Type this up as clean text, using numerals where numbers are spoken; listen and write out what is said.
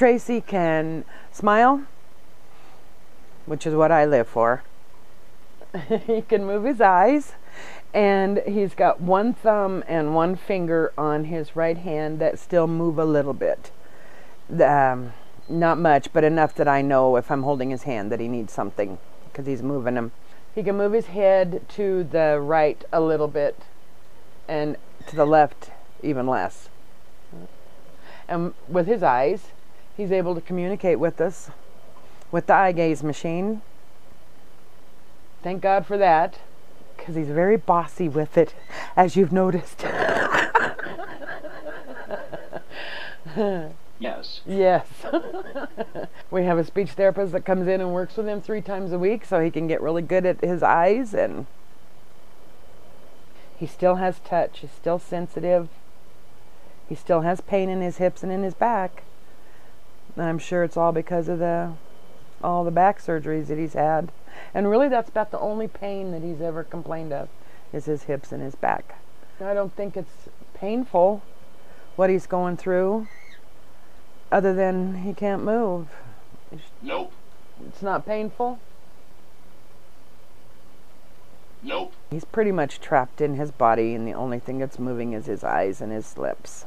Tracy can smile, which is what I live for. He can move his eyes, and he's got one thumb and one finger on his right hand that still move a little bit. Not much, but enough that I know if I'm holding his hand that he needs something, because he's moving him. He can move his head to the right a little bit and to the left even less. And with his eyes, he's able to communicate with us with the eye gaze machine. Thank God for that, because he's very bossy with it, as you've noticed. Yes. Yes. We have a speech therapist that comes in and works with him 3 times a week, so he can get really good at his eyes, and he still has touch. He's still sensitive. He still has pain in his hips and in his back. And I'm sure it's all because of all the back surgeries that he's had. And really, that's about the only pain that he's ever complained of, is his hips and his back. I don't think it's painful, what he's going through. Other than he can't move. Nope. It's not painful? Nope. He's pretty much trapped in his body, and the only thing that's moving is his eyes and his lips.